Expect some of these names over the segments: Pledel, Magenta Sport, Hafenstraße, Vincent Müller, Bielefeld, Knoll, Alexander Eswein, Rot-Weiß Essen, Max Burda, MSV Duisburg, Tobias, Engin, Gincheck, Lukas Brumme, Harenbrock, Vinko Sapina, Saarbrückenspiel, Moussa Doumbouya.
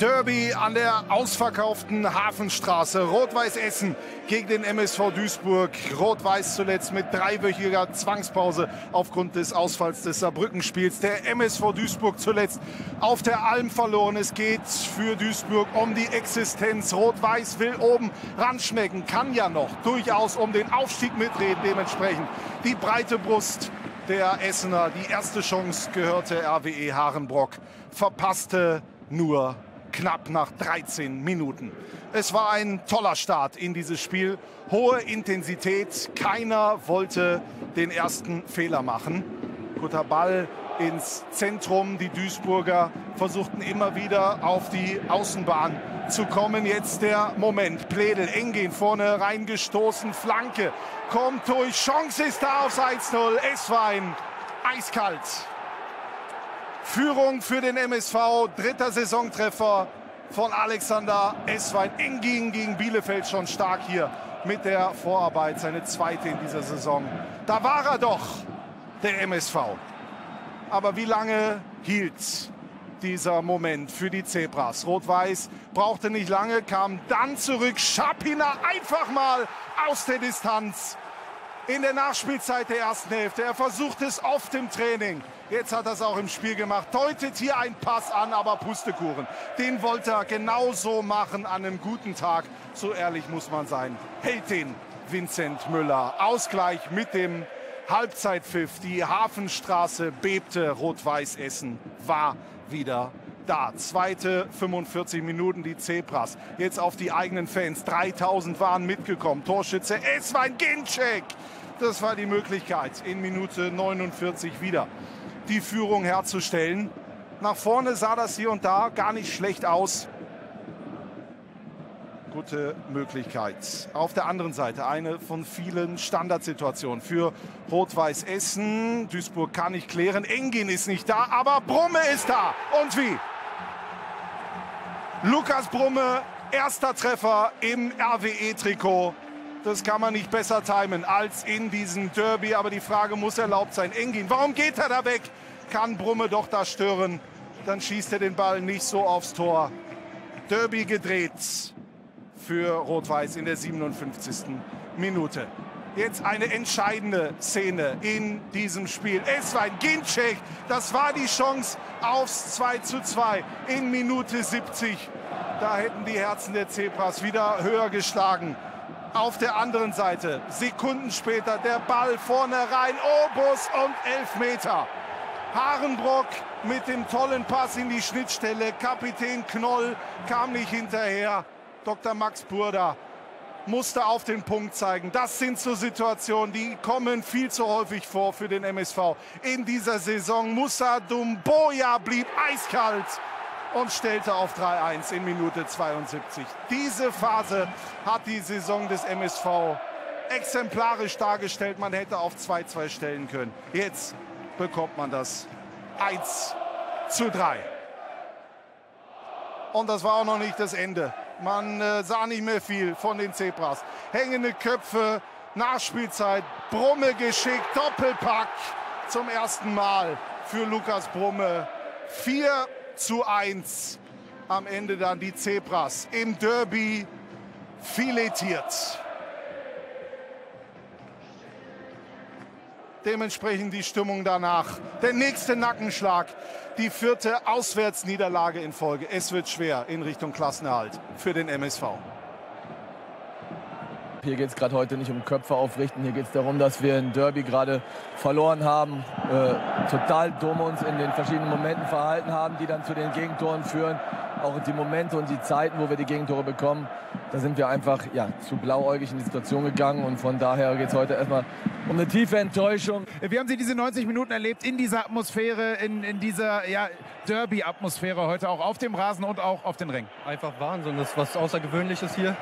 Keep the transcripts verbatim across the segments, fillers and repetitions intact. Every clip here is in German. Derby an der ausverkauften Hafenstraße. Rot-Weiß Essen gegen den M S V Duisburg. Rot-Weiß zuletzt mit dreiwöchiger Zwangspause aufgrund des Ausfalls des Saarbrückenspiels. Der M S V Duisburg zuletzt auf der Alm verloren. Es geht für Duisburg um die Existenz. Rot-Weiß will oben ranschmecken, kann ja noch durchaus um den Aufstieg mitreden. Dementsprechend die breite Brust der Essener. Die erste Chance gehörte R W E Harenbrock, verpasste nur knapp nach dreizehn Minuten. Es war ein toller Start in dieses Spiel. Hohe Intensität. Keiner wollte den ersten Fehler machen. Guter Ball ins Zentrum. Die Duisburger versuchten immer wieder auf die Außenbahn zu kommen. Jetzt der Moment. Pledel, Engin vorne reingestoßen. Flanke kommt durch. Chance ist da aufs eins zu null. Eswein eiskalt. Führung für den M S V, dritter Saisontreffer von Alexander Eswein. Engin gegen Bielefeld schon stark hier mit der Vorarbeit, seine zweite in dieser Saison. Da war er doch, der M S V. Aber wie lange hielt dieser Moment für die Zebras? Rot-Weiß brauchte nicht lange, kam dann zurück. Sapina einfach mal aus der Distanz. In der Nachspielzeit der ersten Hälfte. Er versucht es oft im Training. Jetzt hat er es auch im Spiel gemacht. Deutet hier einen Pass an, aber Pustekuchen. Den wollte er genauso machen an einem guten Tag. So ehrlich muss man sein. Hält den Vincent Müller. Ausgleich mit dem Halbzeitpfiff. Die Hafenstraße bebte. Rot-Weiß Essen war wieder da. Zweite fünfundvierzig Minuten, die Zebras. Jetzt auf die eigenen Fans. dreitausend waren mitgekommen. Torschütze Eswein, Gincheck. Das war die Möglichkeit, in Minute neunundvierzig wieder die Führung herzustellen. Nach vorne sah das hier und da gar nicht schlecht aus. Gute Möglichkeit. Auf der anderen Seite eine von vielen Standardsituationen für Rot-Weiß Essen. Duisburg kann nicht klären. Engin ist nicht da, aber Brumme ist da. Und wie? Lukas Brumme, erster Treffer im R W E-Trikot. Das kann man nicht besser timen als in diesem Derby. Aber die Frage muss erlaubt sein. Engin, warum geht er da weg? Kann Brumme doch da stören? Dann schießt er den Ball nicht so aufs Tor. Derby gedreht für Rot-Weiß in der siebenundfünfzigsten Minute. Jetzt eine entscheidende Szene in diesem Spiel. Eswein, Gincheck, das war die Chance aufs zwei zu zwei in Minute siebzig. Da hätten die Herzen der Zebras wieder höher geschlagen. Auf der anderen Seite, Sekunden später, der Ball vorne rein, Obus und Elfmeter. Harenbrock mit dem tollen Pass in die Schnittstelle, Kapitän Knoll kam nicht hinterher. Doktor Max Burda musste auf den Punkt zeigen. Das sind so Situationen, die kommen viel zu häufig vor für den M S V. In dieser Saison, Moussa Doumbouya blieb eiskalt und stellte auf drei eins in Minute zweiundsiebzig. Diese Phase hat die Saison des M S V exemplarisch dargestellt. Man hätte auf zwei zwei stellen können. Jetzt bekommt man das eins zu drei. Und das war auch noch nicht das Ende. Man äh, sah nicht mehr viel von den Zebras. Hängende Köpfe, Nachspielzeit, Brumme geschickt, Doppelpack zum ersten Mal für Lukas Brumme. vier zu eins am Ende dann die Zebras im Derby filetiert. Dementsprechend die Stimmung danach. Der nächste Nackenschlag, die vierte Auswärtsniederlage in Folge. Es wird schwer in Richtung Klassenerhalt für den M S V. Hier geht es gerade heute nicht um Köpfe aufrichten. Hier geht es darum, dass wir in Derby gerade verloren haben. Äh, total dumm uns in den verschiedenen Momenten verhalten haben, die dann zu den Gegentoren führen. Auch die Momente und die Zeiten, wo wir die Gegentore bekommen, da sind wir einfach ja, zu blauäugig in die Situation gegangen. Und von daher geht es heute erstmal um eine tiefe Enttäuschung. Wie haben Sie diese neunzig Minuten erlebt in dieser Atmosphäre, in, in dieser ja, Derby-Atmosphäre heute auch auf dem Rasen und auch auf den Rängen? Einfach Wahnsinn, das ist was Außergewöhnliches hier.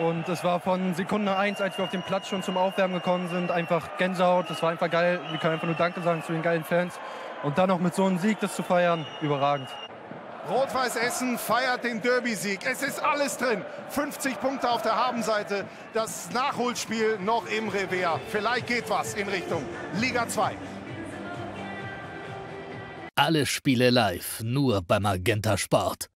Und es war von Sekunde eins, als wir auf den Platz schon zum Aufwärmen gekommen sind, einfach Gänsehaut. Das war einfach geil. Wir können einfach nur Danke sagen zu den geilen Fans. Und dann noch mit so einem Sieg das zu feiern, überragend. Rot-Weiß Essen feiert den Derby-Sieg. Es ist alles drin. fünfzig Punkte auf der Habenseite. Das Nachholspiel noch im Revers. Vielleicht geht was in Richtung Liga zwei. Alle Spiele live, nur bei Magenta Sport.